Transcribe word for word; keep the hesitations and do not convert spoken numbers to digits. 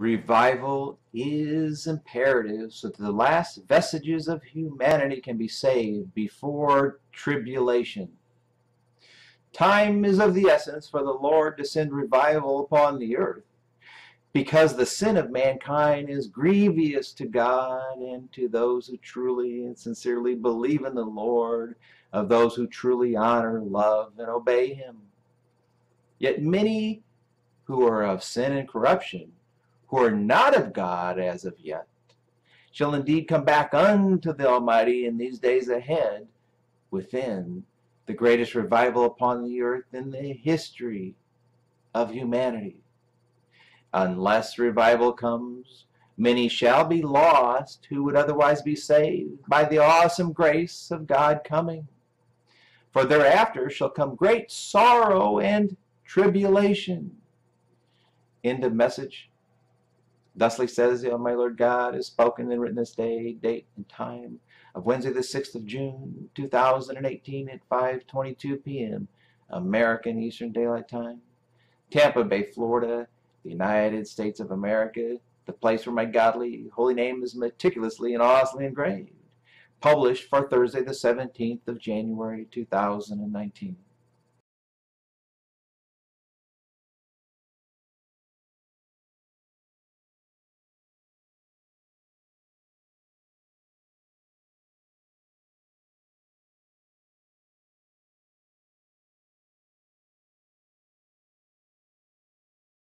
Revival is imperative so that the last vestiges of humanity can be saved before tribulation. Time is of the essence for the Lord to send revival upon the earth, because the sin of mankind is grievous to God and to those who truly and sincerely believe in the Lord, of those who truly honor, love, and obey Him. Yet many who are of sin and corruption, who are not of God as of yet, shall indeed come back unto the Almighty in these days ahead, within the greatest revival upon the earth in the history of humanity. Unless revival comes, many shall be lost who would otherwise be saved by the awesome grace of God coming. For thereafter shall come great sorrow and tribulation. End of message. Thusly says the Almighty Lord God is spoken and written this day, date, and time of Wednesday the sixth of June, two thousand eighteen at five twenty-two p m American Eastern Daylight Time, Tampa Bay, Florida, the United States of America, the place where my godly holy name is meticulously and awesomely engraved. Published for Thursday the seventeenth of January, two thousand nineteen.